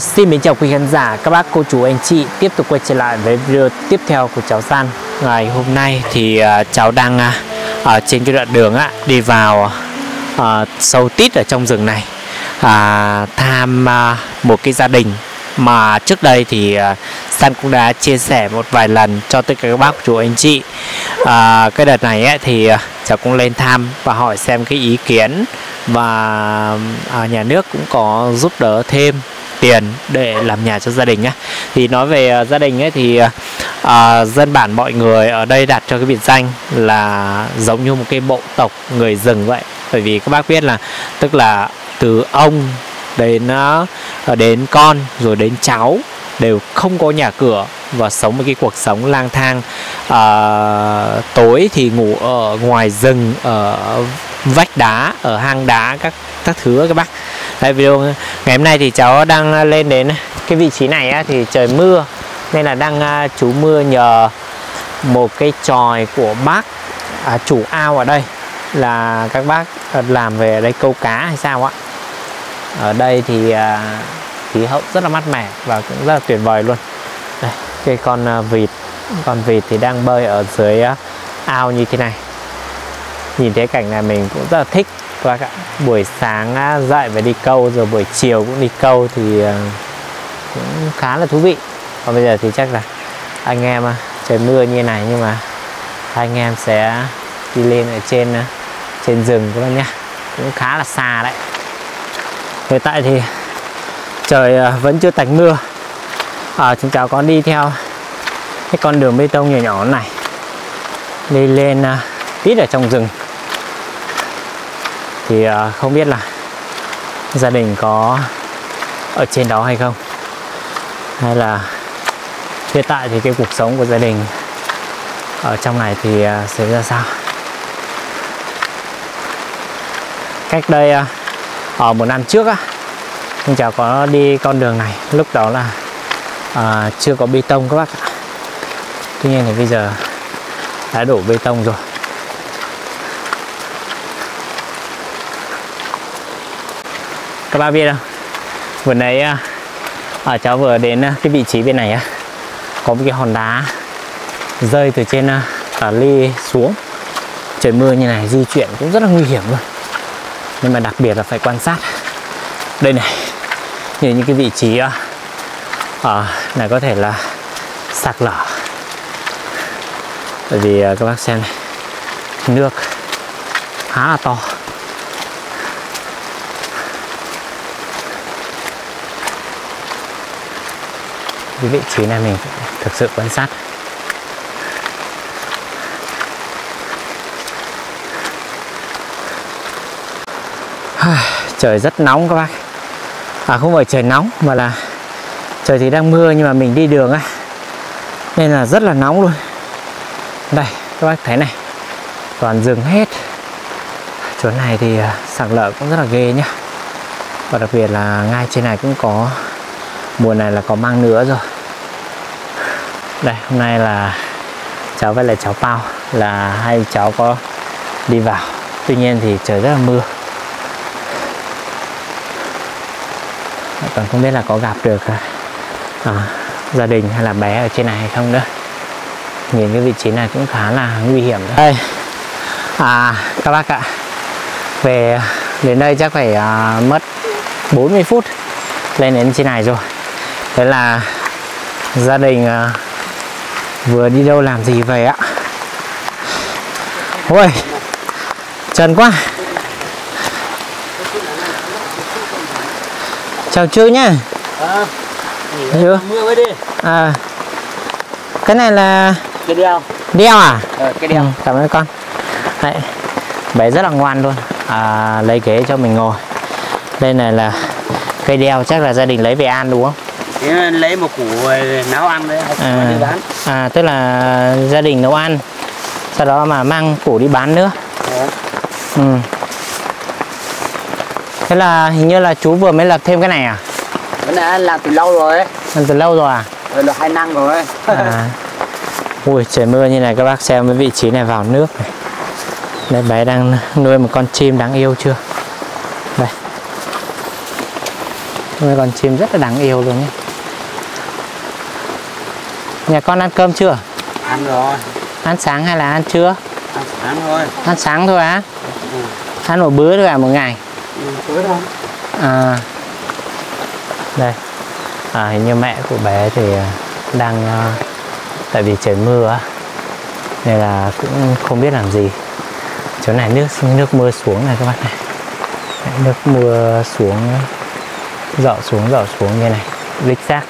Xin mến chào quý khán giả, các bác, cô chú, anh chị. Tiếp tục quay trở lại với video tiếp theo của cháu San. Ngày hôm nay thì cháu đang ở trên cái đoạn đường đi vào sâu tít ở trong rừng này, thăm một cái gia đình mà trước đây thì San cũng đã chia sẻ một vài lần cho tất cả các bác, chú, anh chị. Cái đợt này thì cháu cũng lên thăm và hỏi xem cái ý kiến, và nhà nước cũng có giúp đỡ thêm tiền để làm nhà cho gia đình. Thì nói về gia đình thì dân bản mọi người ở đây đặt cho cái biệt danh là giống như một cái bộ tộc người rừng vậy. Bởi vì các bác biết là tức là từ ông đến con rồi đến cháu đều không có nhà cửa và sống một cái cuộc sống lang thang, tối thì ngủ ở ngoài rừng, ở vách đá, ở hang đá, các thứ các bác. Đây, video ngày hôm nay thì cháu đang lên đến cái vị trí này thì trời mưa nên là đang trú mưa nhờ một cái chòi của bác chủ ao ở đây, là các bác làm về đây câu cá hay sao ạ. Ở đây thì khí hậu rất là mát mẻ và cũng rất là tuyệt vời luôn. Đây, cái con vịt thì đang bơi ở dưới ao như thế này. Nhìn thấy cảnh này mình cũng rất là thích các bạn. Buổi sáng dậy và đi câu, rồi buổi chiều cũng đi câu thì cũng khá là thú vị. Còn bây giờ thì chắc là anh em trời mưa như này, nhưng mà anh em sẽ đi lên ở trên rừng các bạn nhá. Cũng khá là xa đấy. Hiện tại thì trời vẫn chưa tạnh mưa. Chúng cháu có đi theo cái con đường bê tông nhỏ nhỏ này đi lên tít ở trong rừng. Thì không biết là gia đình có ở trên đó hay không, hay là hiện tại thì cái cuộc sống của gia đình ở trong này thì sẽ ra sao. Cách đây ở một năm trước chúng cháu có đi con đường này, lúc đó là chưa có bê tông các bác ạ. Tuy nhiên thì bây giờ đã đổ bê tông rồi. Các bác biết không, vừa nãy cháu vừa đến cái vị trí bên này có một cái hòn đá rơi từ trên tà ly xuống. Trời mưa như này di chuyển cũng rất là nguy hiểm luôn, nhưng mà đặc biệt là phải quan sát. Đây này, nhìn những cái vị trí này có thể là sạt lở, bởi vì các bác xem này, nước khá là to. Cái vị trí này mình thực sự quan sát. Trời rất nóng các bác. Không phải trời nóng mà là trời thì đang mưa, nhưng mà mình đi đường nên là rất là nóng luôn. Đây các bác thấy này, toàn rừng hết. Chỗ này thì sạt lở cũng rất là ghê nhá. Và đặc biệt là ngay trên này cũng có, mùa này là có mang nứa rồi. Đây, hôm nay là cháu với lại cháu Pao là hai cháu có đi vào. Tuy nhiên thì trời rất là mưa, còn không biết là có gặp được gia đình hay là bé ở trên này hay không nữa. Nhìn cái vị trí này cũng khá là nguy hiểm đó. Đây, các bác ạ, về đến đây chắc phải mất 40 phút lên đến trên này rồi. Thế là gia đình vừa đi đâu làm gì vậy ạ. Ôi, trần quá. Chào chú nhá. Chú. Mưa mới đi. Cái này là cái đeo. Đeo à? Cái đeo. Cảm ơn con. Đấy, bé rất là ngoan luôn. Lấy ghế cho mình ngồi. Đây này là cây đeo, chắc là gia đình lấy về ăn đúng không? Lấy một củ nấu ăn đấy, đi bán. Tức là gia đình nấu ăn, sau đó mà mang củ đi bán nữa. Thế là hình như là chú vừa mới lập thêm cái này à? Cái này làm từ lâu rồi ấy. Làm từ lâu rồi à? Là 2 năm rồi ấy. Ui, trời mưa như này các bác xem cái vị trí này vào nước này. Đây, bé đang nuôi một con chim đáng yêu chưa? Đây, Mấy con chim rất là đáng yêu luôn nhé. Nhà con ăn cơm chưa? Ăn rồi. Ăn sáng hay là ăn trưa? Ăn sáng thôi. Ăn sáng thôi á? Ừ. Ăn một bữa thôi à, một ngày? Ừ, bữa thôi. À. Đây. À, hình như mẹ của bé thì đang tại vì trời mưa nên là cũng không biết làm gì. Chỗ này nước mưa xuống này các bạn này. Nước mưa xuống, dọ xuống như này, rích rác.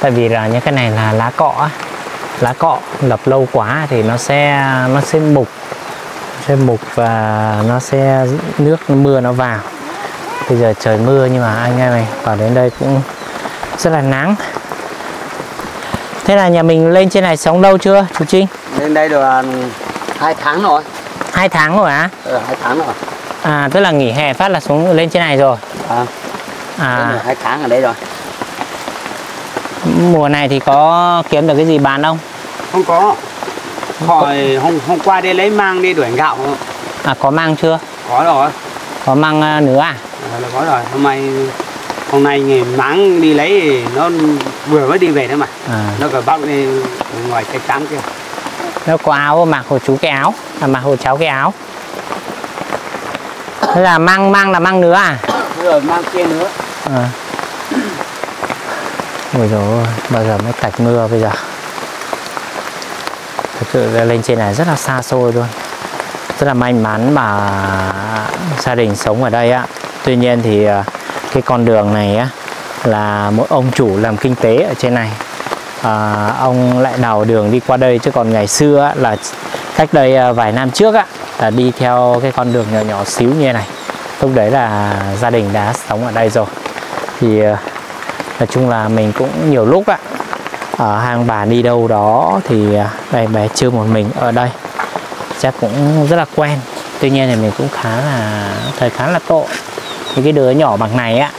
Tại vì là những cái này là lá cọ ngập lâu quá thì nó sẽ mục và nước mưa nó vào. Bây giờ trời mưa nhưng mà anh em này vào đến đây cũng rất là nắng. Thế là nhà mình lên trên này sống lâu chưa chú Trinh? Lên đây được 2 tháng rồi. 2 tháng rồi á? Ừ, 2 tháng rồi. À, tức là nghỉ hè phát là xuống lên trên này rồi. À 2 tháng ở đây rồi. Mùa này thì có kiếm được cái gì bán không? Không có. Hồi hôm qua đi lấy mang đi đuổi gạo. À, có mang chưa? Có rồi. Có mang nữa à? À, là có rồi. Hôm nay ngày máng đi lấy thì nó vừa mới đi về nữa mà. À. Nó cởi bóc đi ngoài cái tắm kia. Nó có áo mặc hộ chú cái áo, mặc hộ cháu cái áo. Thế là mang nữa à? Rồi mang kia nữa. À. Ôi dồi ôi, bao giờ mới tạch mưa bây giờ. Thật sự lên trên này rất là xa xôi luôn. Rất là may mắn mà gia đình sống ở đây á. Tuy nhiên thì cái con đường này á, là một ông chủ làm kinh tế ở trên này, ông lại đào đường đi qua đây. Chứ còn ngày xưa á, là cách đây vài năm trước á, là đi theo cái con đường nhỏ xíu như này. Lúc đấy là gia đình đã sống ở đây rồi. Thì nói chung là mình cũng nhiều lúc á, ở hang bà đi đâu đó thì đây bé chưa một mình ở đây, chắc cũng rất là quen. Tuy nhiên thì mình cũng khá là tội những cái đứa nhỏ bằng này á,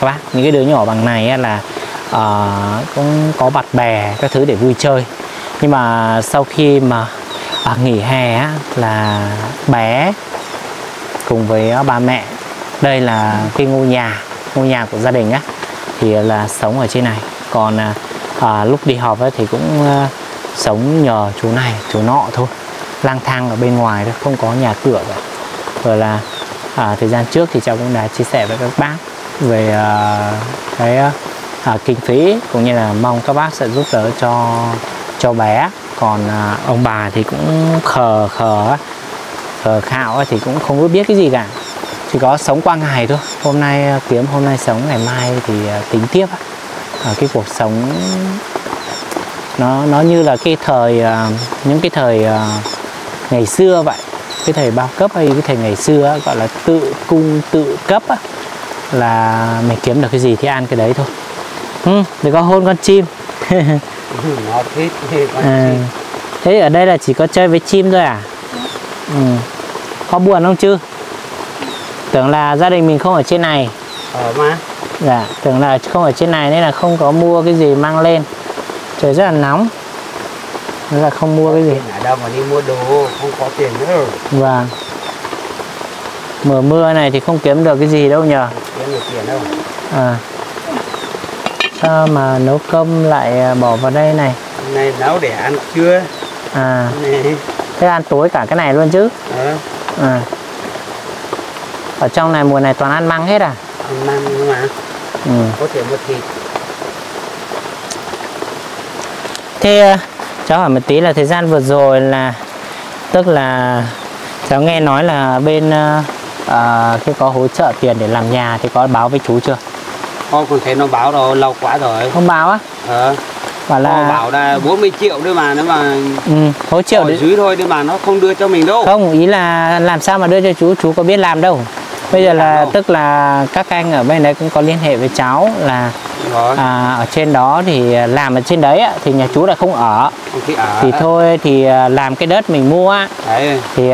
các bác, những cái đứa nhỏ bằng này á là cũng có bạn bè các thứ để vui chơi, nhưng mà sau khi mà nghỉ hè á, là bé cùng với ba mẹ, đây là cái ngôi nhà của gia đình á, thì là sống ở trên này. Còn lúc đi học ấy, thì cũng sống nhờ chú này chú nọ thôi, lang thang ở bên ngoài thôi, không có nhà cửa rồi. Rồi là thời gian trước thì cháu cũng đã chia sẻ với các bác về cái kinh phí, cũng như là mong các bác sẽ giúp đỡ cho bé. Còn ông bà thì cũng khờ khạo thì cũng không biết cái gì cả, chỉ có sống qua ngày thôi. Hôm nay kiếm, hôm nay sống, ngày mai thì tính tiếp. Cái cuộc sống nó như là cái thời những cái thời ngày xưa vậy, cái thời bao cấp hay cái thời ngày xưa gọi là tự cung tự cấp, là mình kiếm được cái gì thì ăn cái đấy thôi. Đừng có hôn con chim. Nó thích con chim. Thế ở đây là chỉ có chơi với chim thôi à? Có buồn không chứ? Tưởng là gia đình mình không ở trên này. Mà. Dạ, tưởng là không ở trên này nên là không có mua cái gì mang lên. Trời rất là nóng. Nên là không mua cái gì. Ở đâu mà đi mua đồ, không có tiền nữa rồi. Vâng. Mưa này thì không kiếm được cái gì đâu nhờ. Không kiếm được tiền đâu. À. Sao mà nấu cơm lại bỏ vào đây này? Hôm nay nấu để ăn trưa. À. Này. Thế ăn tối cả cái này luôn chứ? À. Ở trong này mùa này toàn ăn măng hết à? Ăn măng nhưng mà có thể mua thịt. Thế cháu hỏi một tí là thời gian vừa rồi là, tức là cháu nghe nói là bên khi có hỗ trợ tiền để làm nhà thì có báo với chú chưa? Con cũng thấy nó báo rồi, lâu quá rồi. Không báo á? Bảo là 40 triệu thôi mà, nếu mà hỗ trợ dưới thôi, nhưng mà nó không đưa cho mình đâu. Không, ý là làm sao mà đưa cho chú có biết làm đâu. Bây giờ là tức là các anh ở bên đấy cũng có liên hệ với cháu là ở trên đó thì làm ở trên đấy thì nhà chú là không ở. Thì thôi thì làm cái đất mình mua đấy. Thì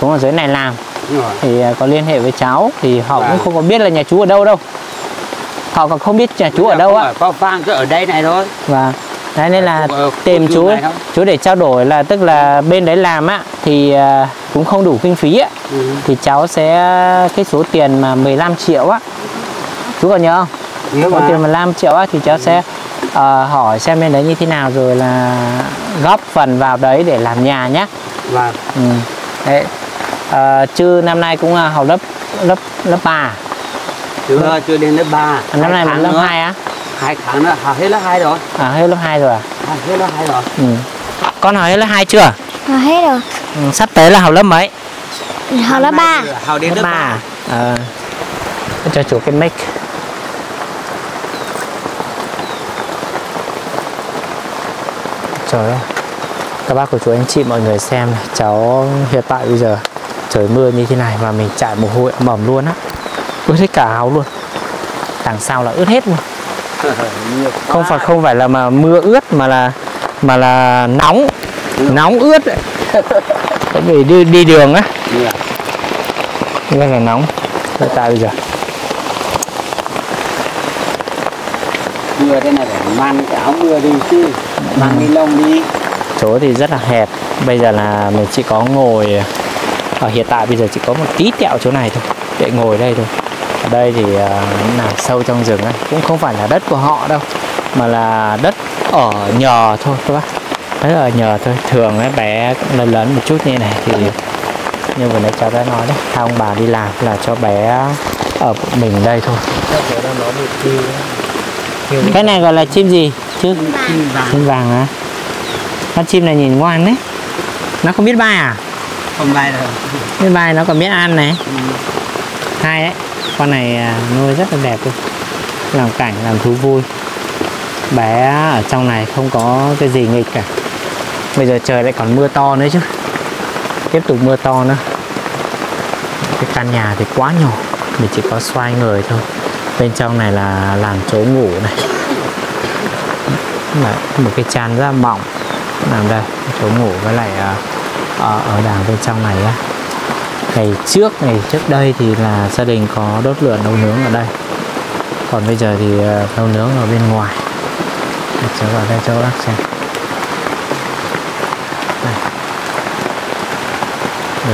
chú ở dưới này làm. Thì có liên hệ với cháu thì họ cũng không có biết là nhà chú ở đâu đâu. Họ còn không biết nhà chú ở đâu ạ. Có vang cứ ở đây này thôi. Vâng. Đấy nên là tìm chú để trao đổi là, tức là bên đấy làm á, thì cũng không đủ kinh phí ấy. Thì cháu sẽ cái số tiền mà 15 triệu á, chú còn nhớ không? Còn tiền 15 triệu á thì cháu sẽ hỏi xem bên đấy như thế nào rồi là góp phần vào đấy để làm nhà nhé. Vâng. Đấy. Chứ năm nay cũng học lớp 3. Chưa đến lớp 3. Năm nay mình lớp 2 á? 2 tháng nữa, học hết lớp 2 rồi. À, hết lớp 2 rồi à? Học hết lớp 2 rồi. Con học hết lớp 2 chưa? Học hết rồi. Sắp tới là học lớp mấy? Học lớp 3. Học đến lớp 3. Cho chú cái mic. Trời ơi. Các bác của chú anh chị mọi người xem này, cháu hiện tại bây giờ trời mưa như thế này mà mình chạy mồ hôi mỏm luôn á, ướt hết cả áo luôn, đằng sau là ướt hết luôn. Không phải là mà mưa ướt mà là nóng ướt ấy. Bởi vì đi đường á, rất là nóng hiện tại bây giờ. Mưa thế này phải mang cái áo mưa đi chứ, mang ni lông đi. Chỗ thì rất là hẹp, bây giờ là mình chỉ có ngồi ở hiện tại bây giờ chỉ có một tí tẹo chỗ này thôi để ngồi đây thôi. Ở đây thì nằm sâu trong rừng ấy. Cũng không phải là đất của họ đâu mà là đất ở nhờ thôi các bác, đất ở nhờ thôi. Thường ấy, bé lớn lớn một chút như này thì như vừa nãy cháu đã nói đấy, theo ông bà đi làm là cho bé ở mình đây thôi. Cái này gọi là chim gì chứ? Chim vàng á. Con chim này nhìn ngoan đấy, nó không biết bay à? Không bay đâu. Biết bay nó còn biết ăn này. Hay đấy, con này nuôi rất là đẹp luôn, làm cảnh làm thú vui. Bé ở trong này không có cái gì nghịch cả. Bây giờ trời lại còn mưa to nữa chứ, tiếp tục mưa to nữa. Cái căn nhà thì quá nhỏ, mình chỉ có xoay người thôi. Bên trong này là làm chỗ ngủ này, là một cái chăn rất là mỏng. Làm đây chỗ ngủ với lại ở đằng bên trong này á. Ngày trước đây thì là gia đình có đốt lửa nấu nướng ở đây, còn bây giờ thì nấu nướng ở bên ngoài. Cháu vào đây cho các bác xem đây.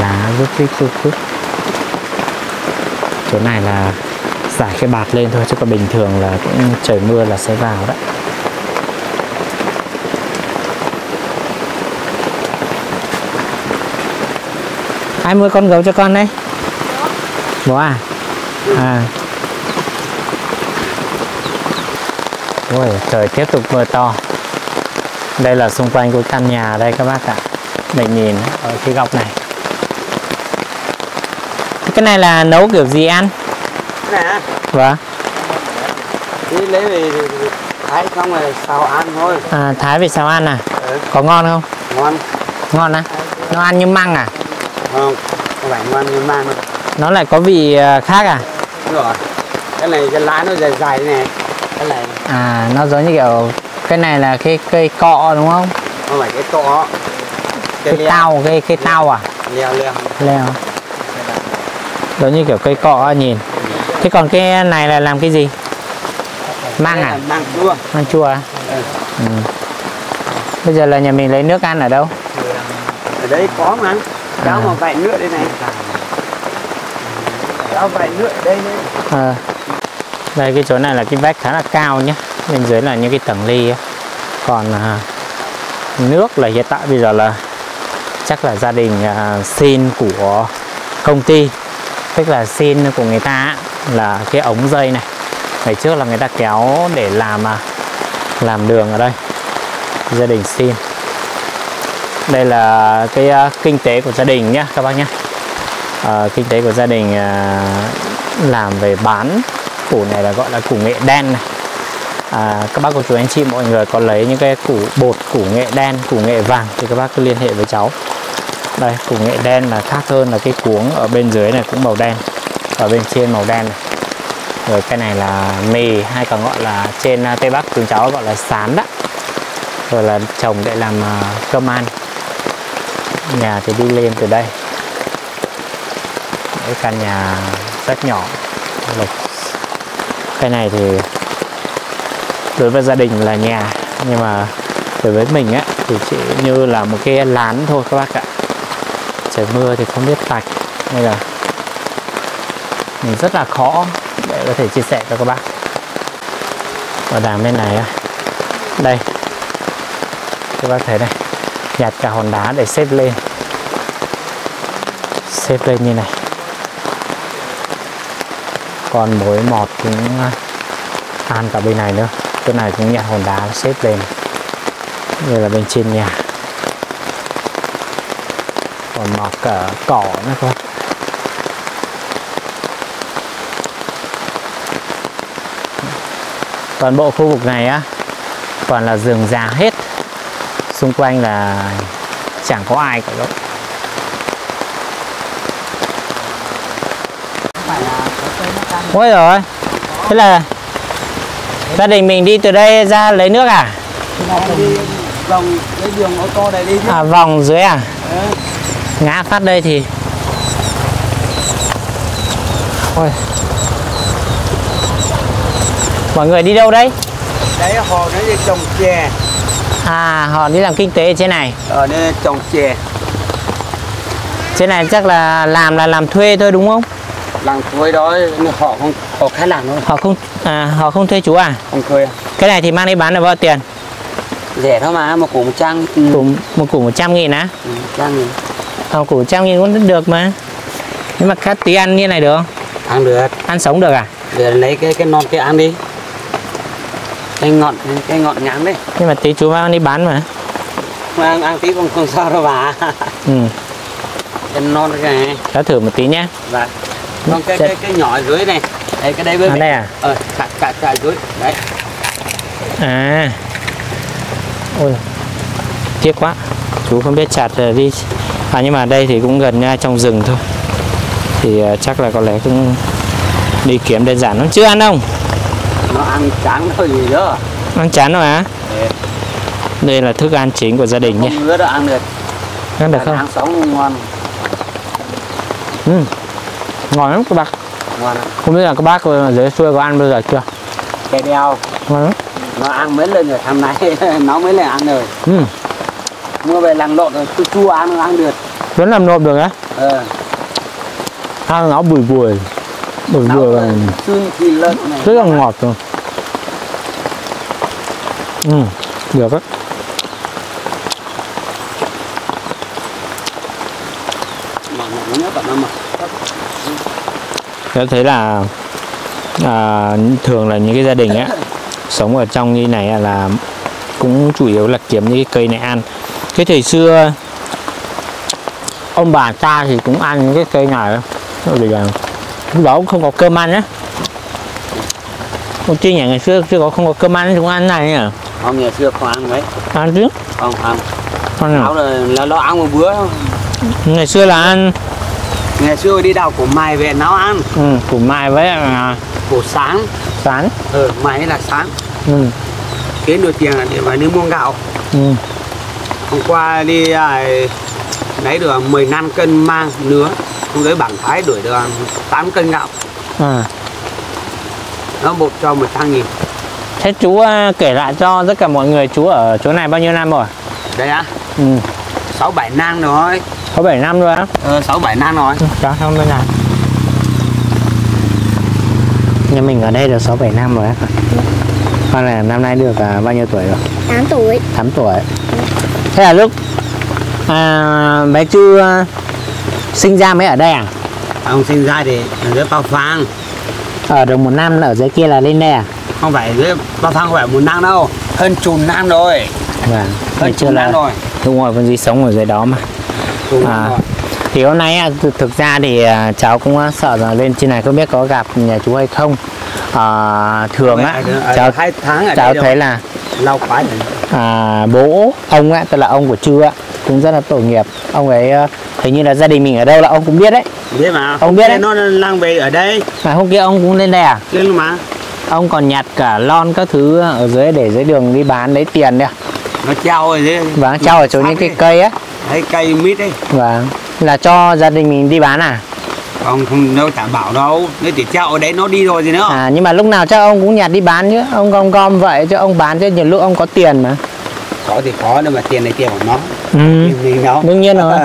Lá rút chỗ này là giải cái bạt lên thôi, chứ còn bình thường là cũng trời mưa là sẽ vào đấy. Ai mua con gấu cho con đấy? Bố à? À. Ôi, trời tiếp tục mưa to. Đây là xung quanh của căn nhà đây các bác ạ. Mình nhìn ở cái góc này. Cái này là nấu kiểu gì ăn? Nè. Vâng. Đi lấy về thái xong rồi xào ăn thôi. À, thái về xào ăn à? Ừ. Có ngon không? Ngon. Ngon á? Nó ăn như măng à? Không, không phải ngon như mang đâu. Nó lại có vị khác à? Đúng rồi. Cái này cái lá nó dài dài này. Cái này. À, nó giống như kiểu cái này là cái cây cọ đúng không? Không phải cái cọ. Cái tao à? Leo. Giống như kiểu cây cọ nhìn. Thế còn cái này là làm cái gì? Mang à? Mang chua à? Ừ. Bây giờ là nhà mình lấy nước ăn ở đâu? Ở đấy có mà. Cháu mà vải nước đây này. Cháu vải nước ở đây này. Đây cái chỗ này là cái vách khá là cao nhé. Bên dưới là những cái tầng ly ấy. Còn nước là hiện tại bây giờ là chắc là gia đình xin của công ty. Tức là xin của người ta là cái ống dây này. Ngày trước là người ta kéo để làm đường ở đây. Gia đình xin. Đây là cái kinh tế của gia đình nhé các bác nhé. Kinh tế của gia đình làm về bán củ này là gọi là củ nghệ đen này. Các bác cô chú anh chị mọi người có lấy những cái củ bột, củ nghệ đen, củ nghệ vàng thì các bác cứ liên hệ với cháu. Đây củ nghệ đen là khác hơn, là cái cuống ở bên dưới này cũng màu đen, ở bên trên màu đen này. Rồi cái này là mì hay còn gọi là trên Tây Bắc chúng cháu gọi là sán đó. Rồi là trồng để làm cơm ăn. Nhà thì đi lên từ đây. Cái căn nhà rất nhỏ. Cái này thì đối với gia đình là nhà, nhưng mà đối với mình á thì chỉ như là một cái lán thôi các bác ạ. trời mưa thì không biết tạch, nên là mình rất là khó để có thể chia sẻ cho các bạn. Ở đằng bên này đây, các bác thấy đây, nhặt cả hòn đá để xếp lên như này. Còn mối mọt cũng ăn cả bên này nữa, cái này cũng nhặt hòn đá xếp lên như là bên trên nhà. Còn mọt cả cỏ nữa các bạn. Toàn bộ khu vực này toàn là rừng già hết, xung quanh là chẳng có ai cả đâu. Ôi rồi, thế là gia đình mình đi từ đây ra lấy nước à? Đi vòng cái đường ô tô này đi. À, vòng dưới à? Ngã phát đây thì. Ôi. Mọi người đi đâu đấy? Đấy họ nó đi trồng chè. À, họ đi làm kinh tế ở trên này. Ở đây trồng chè. Trên này chắc là làm thuê thôi đúng không? Làm thuê đó họ không có khách làm thôi. Họ không thuê chú à? Không thuê. Cái này thì mang đi bán được bao tiền? Rẻ thôi mà, một củ 100. Một củ 100.000 á? 100.000. Một củ 100.000 cũng được mà. Nhưng mà khách tí ăn như này được không? Ăn được. Ăn sống được à? Để lấy cái non kia ăn đi. Cái ngọn ngắn đấy. Nhưng mà tí chú mang đi bán mà. Ăn tí không sao đâu bà. Ừ. Cái non cái này. Đã thử một tí nhé. Vâng. Còn cái nhỏ dưới này. Đấy, cái đây với à, đây à? Cả dưới. Đấy. À. Ôi. Tiếc quá. Chú không biết chặt đi. À nhưng mà đây thì cũng gần nha, trong rừng thôi. Thì chắc là có lẽ cũng đi kiếm đơn giản lắm. Chưa ăn không? Nó ăn chán thôi gì đó. Ăn chán rồi hả? Đấy. Đây là thức ăn chính của gia đình nhé. Không nữa ăn được. Ăn được không? Ăn sống ngon. Ngon lắm các bác. Ngon lắm. Không biết là các bác ở dưới xuôi có ăn bao giờ chưa? Cái đeo. Ngon lắm. Nó ăn mấy lần rồi, hôm nay nó mới lại ăn rồi. Mua về làm lộn rồi, chua ăn được. Vẫn làm lộn được á? Ăn nó bùi là rất là ngọt rồi. Được á. Tôi thấy là thường là những cái gia đình sống ở trong như này là cũng chủ yếu là kiếm những cái cây này ăn. Cái thời xưa ông bà ta thì cũng ăn những cái cây này, lúc đó cũng không có cơm ăn á. Ông chi nhà ngày xưa không có cơm ăn, chúng ăn này nhỉ? Không, ngày xưa không ăn mấy. Ăn chứ? Không ăn. Không là nó ăn một bữa. Ngày xưa là ăn. Ngày xưa đi đào củ mài về nấu ăn. Củ mài với củ sáng. Sáng. Mài là sáng. Kiếm được tiền là để mà đi mua gạo. Hôm qua đi lấy được 15 cân mang nứa. Hôm đấy bảng Thái đuổi được 8 cân gạo. Nó một cho 100.000. Thế chú kể lại cho tất cả mọi người, chú ở chỗ này bao nhiêu năm rồi? Đây á? 6-7 năm rồi. 6-7 năm rồi á? 6-7 năm rồi. Đó, không bên nào. Nhà mình ở đây được 6-7 năm rồi á. Con này năm nay được bao nhiêu tuổi rồi? 8 tuổi. 8 tuổi. Thế là lúc bé chú sinh ra mới ở đây à? Ông sinh ra thì ở dưới Pao Phang. Ở được 1 năm ở dưới kia là lên đây à? Không phải, dưới Pao Phang không phải 1 năm đâu. Hơn chùn năm rồi. Vâng, hơn chùn năm rồi. Đúng rồi, con gì sống ở dưới đó mà. Thì hôm nay thực ra thì cháu cũng sợ rằng lên trên này không biết có gặp nhà chú hay không. Thường cháu thấy là bố ông tức là ông của chú cũng rất là tội nghiệp. Ông ấy hình như là gia đình mình ở đâu là ông cũng biết đấy. Biết mà. Ông biết đấy. Nó lang về ở đây. Mà hôm kia ông cũng lên đây à? Lên mà. Ông còn nhặt cả lon các thứ ở dưới để dưới đường đi bán lấy tiền đấy. Nó treo rồi đấy. Vâng, treo ở chỗ những cái cây á. Đấy, cây mít đấy. Vâng. Là cho gia đình mình đi bán à? Không đâu đảm bảo đâu. Nếu chỉ treo ở đấy nó đi rồi gì nữa. À, nhưng mà lúc nào chắc ông cũng nhặt đi bán chứ. Ông gom vậy chứ ông bán chứ nhiều lúc ông có tiền mà. Có thì có, nhưng mà tiền này tiền của nó. Đương nhiên rồi.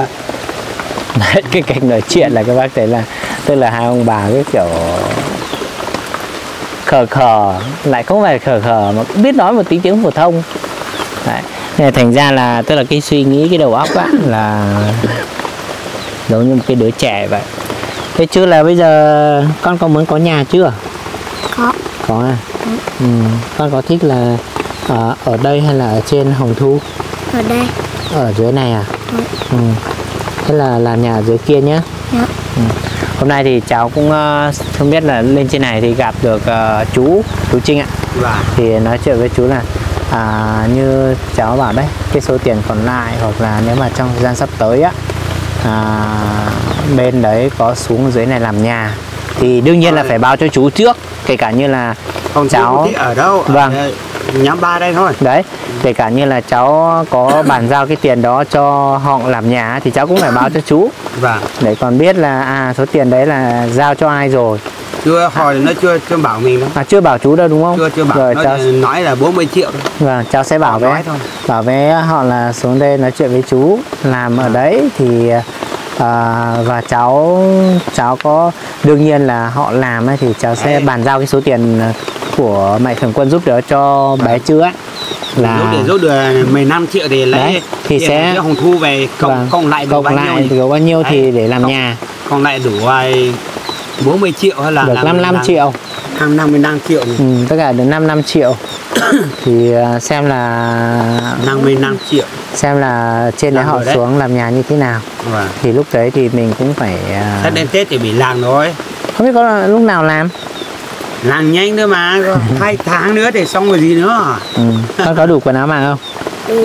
Đấy, cái cách nói chuyện là các bác thấy là tức là hai ông bà cái kiểu khờ khờ, lại không phải khờ khờ mà biết nói một tí tiếng phổ thông. Đấy. Nên thành ra là tức là cái suy nghĩ, cái đầu óc á là giống như một cái đứa trẻ vậy. Thế chứ là bây giờ con có muốn có nhà chưa? Có. Có à? Ừ. Con có thích là ở đây hay là ở trên Hồng Thu? Ở đây. Ở dưới này à? Ừ. Thế là làm nhà dưới kia nhé. Dạ. Ừ. Hôm nay thì cháu cũng không biết là lên trên này thì gặp được chú Trinh ạ. Dạ. Thì nói chuyện với chú là như cháu bảo đấy, cái số tiền còn lại hoặc là nếu mà trong thời gian sắp tới á, bên đấy có xuống dưới này làm nhà thì đương nhiên là phải báo cho chú trước, kể cả như là không cháu ở đâu. Vâng. Ở nhóm 3 đây thôi. Đấy, kể cả như là cháu có bàn giao cái tiền đó cho họ làm nhà thì cháu cũng phải báo cho chú. Vâng. Để còn biết là số tiền đấy là giao cho ai rồi. Chưa hỏi nó chưa bảo mình đâu. Chưa bảo chú đâu đúng không? Chưa bảo. Rồi, nó cháu... nói là 40 triệu. Vâng, cháu sẽ bảo với thôi. Bảo với họ là xuống đây nói chuyện với chú làm ở đấy thì và cháu có đương nhiên là họ làm ấy, thì cháu sẽ bàn giao cái số tiền của Mạnh Thường Quân giúp đỡ cho bé Chư ấy, là giúp được 15 triệu thì lấy đấy, thì sẽ Hồng Thu về cộng lại đủ bao nhiêu đấy, thì để làm nhà còn lại đủ 40 triệu hay là được 55 triệu, 55 triệu này. Ừ, tất cả được 55 triệu thì xem là 55 triệu xem là trên đấy họ đấy xuống làm nhà như thế nào. Vâng. Thì lúc đấy thì mình cũng phải Tết đến Tết thì bị làm rồi, không biết có lúc nào làm nhanh nữa mà 2 tháng nữa thì xong rồi gì nữa. Ừ. Con có đủ quần áo mà không?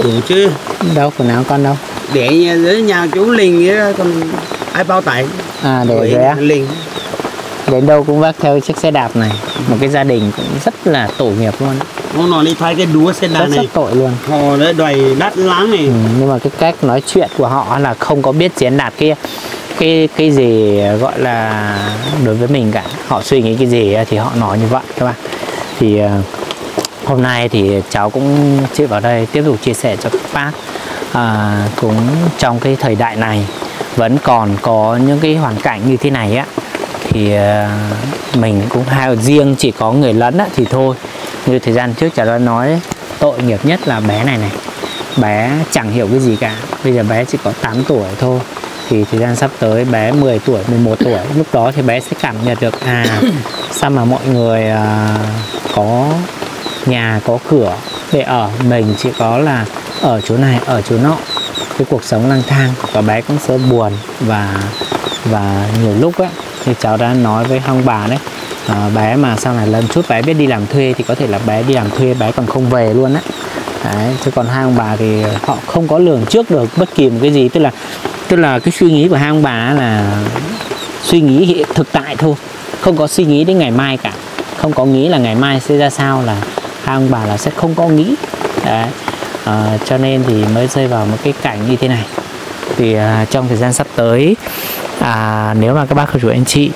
Đủ chứ, đâu quần áo con đâu, để dưới nhà chú Linh ấy, con ai bao tải để Linh đến đâu cũng vác theo chiếc xe đạp này. Một cái gia đình cũng rất là tổ nghiệp luôn. Nó đi thay cái đúa xe đạp này rất tội luôn. Họ đấy đầy đắt lắm này. Ừ, nhưng mà cái cách nói chuyện của họ là không có biết diễn đạt cái gì gọi là đối với mình cả. Họ suy nghĩ cái gì thì họ nói như vậy các bạn. Thì hôm nay thì cháu cũng chị vào đây tiếp tục chia sẻ cho các bác cũng trong cái thời đại này vẫn còn có những cái hoàn cảnh như thế này á, thì mình cũng hay riêng chỉ có người lớn á, thì thôi như thời gian trước cháu đã nói, tội nghiệp nhất là bé này này, bé chẳng hiểu cái gì cả, bây giờ bé chỉ có 8 tuổi thôi, thì thời gian sắp tới bé 10 tuổi 11 tuổi lúc đó thì bé sẽ cảm nhận được sao mà mọi người có nhà có cửa để ở, mình chỉ có là ở chỗ này ở chỗ nọ, cái cuộc sống lang thang và bé cũng sẽ buồn. Và nhiều lúc á thì cháu đã nói với ông bà đấy, bé mà sau này lần chút bé biết đi làm thuê thì có thể là bé đi làm thuê bé còn không về luôn á. Đấy, chứ còn hai ông bà thì họ không có lường trước được bất kỳ một cái gì, tức là cái suy nghĩ của hai ông bà là suy nghĩ thực tại thôi, không có suy nghĩ đến ngày mai cả, không có nghĩ là ngày mai sẽ ra sao, là hai ông bà là sẽ không có nghĩ. Đấy, cho nên thì mới rơi vào một cái cảnh như thế này. Thì trong thời gian sắp tới nếu mà các bác cô chú anh chị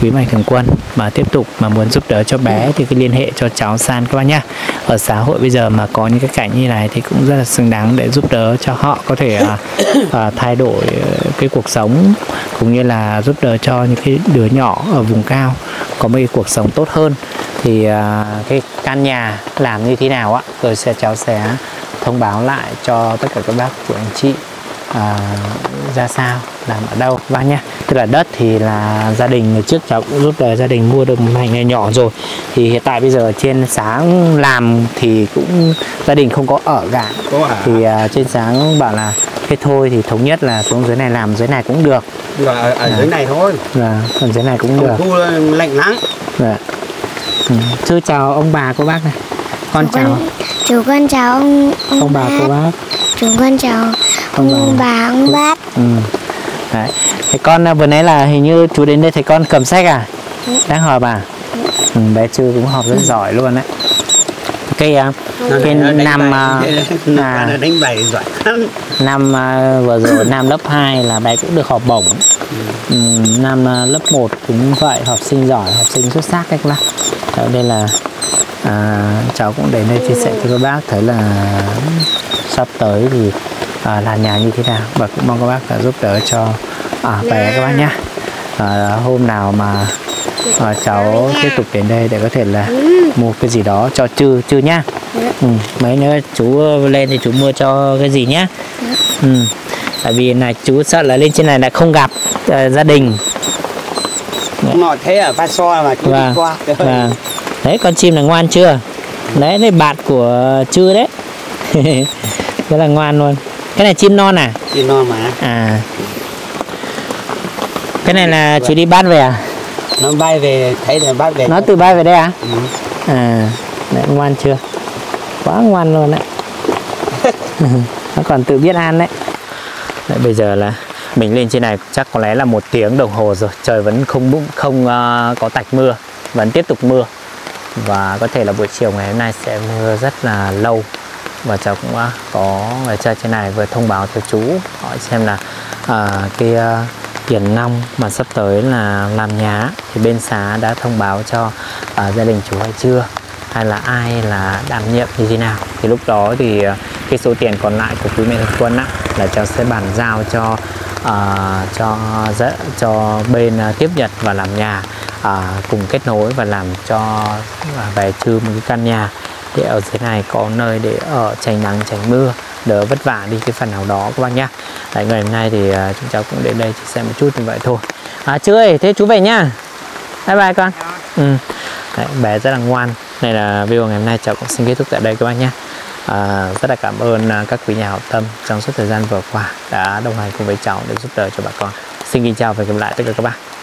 quý Mạnh Thường Quân mà tiếp tục mà muốn giúp đỡ cho bé thì cứ liên hệ cho cháu San các bác nhá. Ở xã hội bây giờ mà có những cái cảnh như này thì cũng rất là xứng đáng để giúp đỡ cho họ có thể thay đổi cái cuộc sống, cũng như là giúp đỡ cho những cái đứa nhỏ ở vùng cao có một cái cuộc sống tốt hơn. Thì cái căn nhà làm như thế nào á, rồi cháu sẽ thông báo lại cho tất cả các bác của anh chị ra sao, làm ở đâu các bác nhé. Tức là đất thì là gia đình ngày trước cháu cũng giúp đỡ gia đình mua được một mảnh này nhỏ rồi, thì hiện tại bây giờ trên sáng làm thì cũng gia đình không có ở cả, thì trên sáng bảo là thế thôi thì thống nhất là xuống dưới này làm, dưới này cũng được, ở dưới này thôi, còn dưới này cũng được, thu lạnh lắm. Thưa chào ông bà cô bác này, con chào chú, con chào ông bà cô bác, chú con chào ông bà ông bác. Ừ. Đấy. Thế con vừa nãy là hình như chú đến đây thấy con cầm sách à? Ừ. Đang họp à? Ừ, bé Chư cũng họp rất giỏi luôn đấy. Cái năm vừa rồi năm lớp 2 là bé cũng được học bổng. Ừ. Năm lớp 1 cũng vậy, học sinh giỏi, học sinh xuất sắc các bác. Ở đây là cháu cũng đến đây chia sẻ cho các bác thấy là sắp tới thì làm nhà như thế nào, và cũng mong các bác giúp đỡ cho bé các bác nhé. Hôm nào mà cháu tiếp tục đến đây để có thể là mua cái gì đó cho chư nhá. Mấy nữa chú lên thì chú mua cho cái gì nhá. Tại vì này chú sợ là lên trên này là không gặp gia đình. Nó thế ở Pha So mà chú đi qua. Đấy, con chim này ngoan chưa? Đấy, đấy bạn của chư đấy. Rất là ngoan luôn. Cái này chim non à? Chim non mà. À. Cái này là chú đi bắt về à? Nó bay về, thấy là bắt về. Nó tự bay về đây à? À, đấy, ngoan chưa? Quá ngoan luôn đấy. Nó còn tự biết ăn đấy. Đấy, bây giờ là mình lên trên này chắc có lẽ là 1 tiếng đồng hồ rồi. Trời vẫn không có tạch mưa, vẫn tiếp tục mưa. Và có thể là buổi chiều ngày hôm nay sẽ mưa rất là lâu. Và cháu cũng có người chơi trên này vừa thông báo cho chú hỏi xem là cái tiền năm mà sắp tới là làm nhà thì bên xã đã thông báo cho gia đình chú hay chưa, hay là ai là đảm nhiệm như thế nào. Thì lúc đó thì cái số tiền còn lại của quý mẹ Thạch Quân là cháu sẽ bàn giao cho bên tiếp nhận và làm nhà, cùng kết nối và làm cho về chư một cái căn nhà để ở dưới này có nơi để ở tránh nắng tránh mưa, đỡ vất vả đi cái phần nào đó các bác nhá. Đấy, ngày hôm nay thì chúng cháu cũng đến đây chia sẻ một chút như vậy thôi. Chú ơi, thế chú về nhá, bye bye con. Đấy, bé rất là ngoan. Đây là video ngày hôm nay cháu cũng xin kết thúc tại đây các bác nhé. Rất là cảm ơn các quý nhà hảo tâm trong suốt thời gian vừa qua đã đồng hành cùng với cháu để giúp đỡ cho bà con. Xin kính chào và hẹn gặp lại tất cả các bạn.